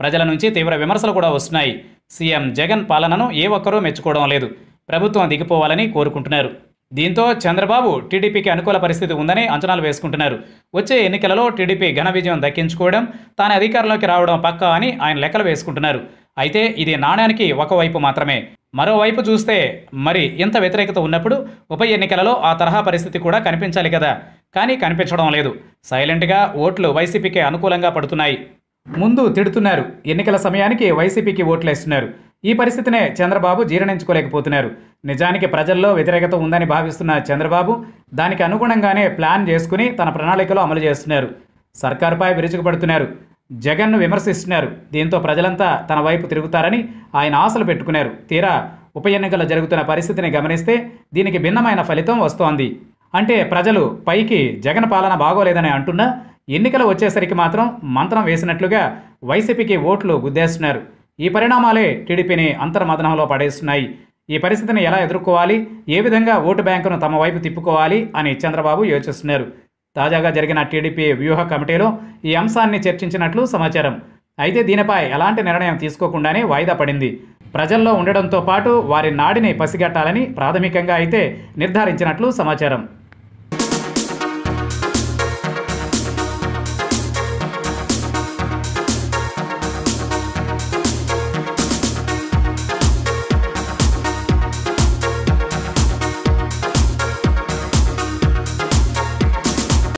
ప్రజల నుంచి తీవ్ర విమర్శలు కూడా వస్తున్నాయి. సీఎం జగన్ పాలనను ఏ ఒక్కరూ మెచ్చుకోవడం లేదు. ప్రభుత్వం దిగిపోవాలని కోరుకుంటున్నారు. దీంతో చంద్రబాబు టీడీపీకి అనుకూల పరిస్థితి ఉందని అంచనాలు వేసుకుంటున్నారు. వచ్చే ఎన్నికలలో టీడీపీ ఘన విజయం దక్కించుకోవడం, తాను అధికారంలోకి రావడం పక్కా అని ఆయన లెక్కలు వేసుకుంటున్నారు. అయితే ఇది నాణ్యానికి ఒకవైపు మాత్రమే. మరోవైపు చూస్తే మరి ఇంత వ్యతిరేకత ఉన్నప్పుడు ఉప ఎన్నికలలో ఆ తరహా పరిస్థితి కూడా కనిపించాలి కదా, కానీ కనిపించడం లేదు. సైలెంట్గా ఓట్లు వైసీపీకి అనుకూలంగా పడుతున్నాయి. ముందు తిడుతున్నారు, ఎన్నికల సమయానికి వైసీపీకి ఓట్లేస్తున్నారు. ఈ పరిస్థితినే చంద్రబాబు జీర్ణించుకోలేకపోతున్నారు. నిజానికి ప్రజల్లో వ్యతిరేకత ఉందని భావిస్తున్న చంద్రబాబు దానికి అనుగుణంగానే ప్లాన్ చేసుకుని తన ప్రణాళికలో అమలు చేస్తున్నారు. సర్కారుపై విరుచుకుపడుతున్నారు, జగన్ను విమర్శిస్తున్నారు. దీంతో ప్రజలంతా తన వైపు తిరుగుతారని ఆయన ఆశలు పెట్టుకున్నారు. తీరా ఉప ఎన్నికలు జరుగుతున్న పరిస్థితిని గమనిస్తే దీనికి భిన్నమైన ఫలితం వస్తోంది. అంటే ప్రజలు పైకి జగన్ పాలన బాగోలేదని అంటున్నా ఎన్నికలు వచ్చేసరికి మాత్రం మంత్రం వేసినట్లుగా వైసీపీకి ఓట్లు గుద్దేస్తున్నారు. ఈ పరిణామాలే టీడీపీని అంతర్మదనంలో పడేస్తున్నాయి. ఈ పరిస్థితిని ఎలా ఎదుర్కోవాలి, ఏ విధంగా ఓటు బ్యాంకును తమ వైపు తిప్పుకోవాలి అని చంద్రబాబు యోచిస్తున్నారు. తాజాగా జరిగిన టీడీపీ వ్యూహ కమిటీలో ఈ అంశాన్ని చర్చించినట్లు సమాచారం. అయితే దీనిపై ఎలాంటి నిర్ణయం తీసుకోకుండానే వాయిదా పడింది. ప్రజల్లో ఉండడంతో పాటు వారి నాడిని పసిగట్టాలని ప్రాథమికంగా అయితే నిర్ధారించినట్లు సమాచారం.